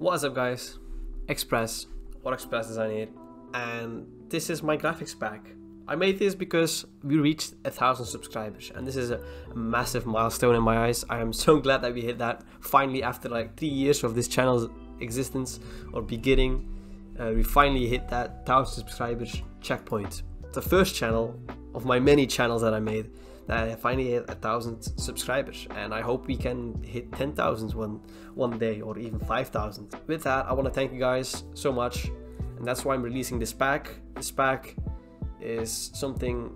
What's up guys? Express. What Express Design here, and this is my graphics pack. I made this because we reached 1,000 subscribers, and this is a massive milestone in my eyes. I am so glad that we hit that finally after like 3 years of this channel's existence or beginning. We finally hit that 1,000 subscribers checkpoint. The first channel of my many channels that I made that I finally hit 1,000 subscribers, and I hope we can hit 10,000 one day, or even 5,000. With that, I want to thank you guys so much, and that's why I'm releasing this pack. This pack is something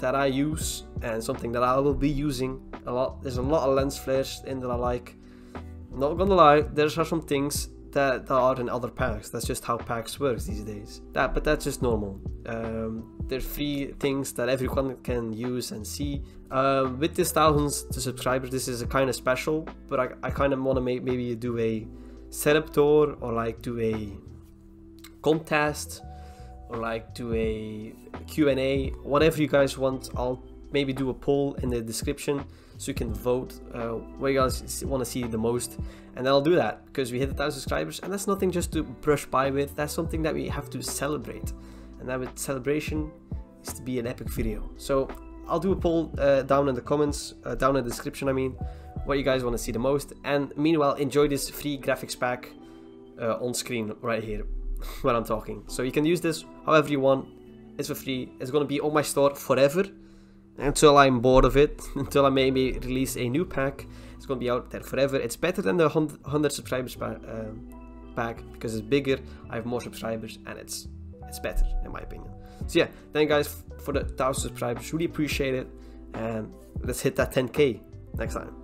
that I use and something that I will be using a lot. There's a lot of lens flares in that I like. Not gonna lie, there are some things that are in other packs. That's just how packs work these days. But that's just normal. There are three things that everyone can use and see. With this 1,000 subscribers, this is a kind of special, but I kind of want to maybe do a setup tour, or like do a contest, or like do a Q&A, whatever you guys want. I'll maybe do a poll in the description so you can vote where you guys want to see the most, and I'll do that because we hit 1,000 subscribers, and that's nothing just to brush by with. That's something that we have to celebrate, and that with celebration is to be an epic video. So I'll do a poll down in the comments, down in the description, I mean, what you guys want to see the most. And meanwhile, enjoy this free graphics pack on screen right here when I'm talking. So you can use this however you want. It's for free. It's going to be on my store forever, until I'm bored of it, until I maybe release a new pack. It's gonna be out there forever. It's better than the 100 subscribers pack because it's bigger, I have more subscribers, and it's better in my opinion. So yeah, thank you guys for the 1,000 subscribers, really appreciate it, and let's hit that 10K next time.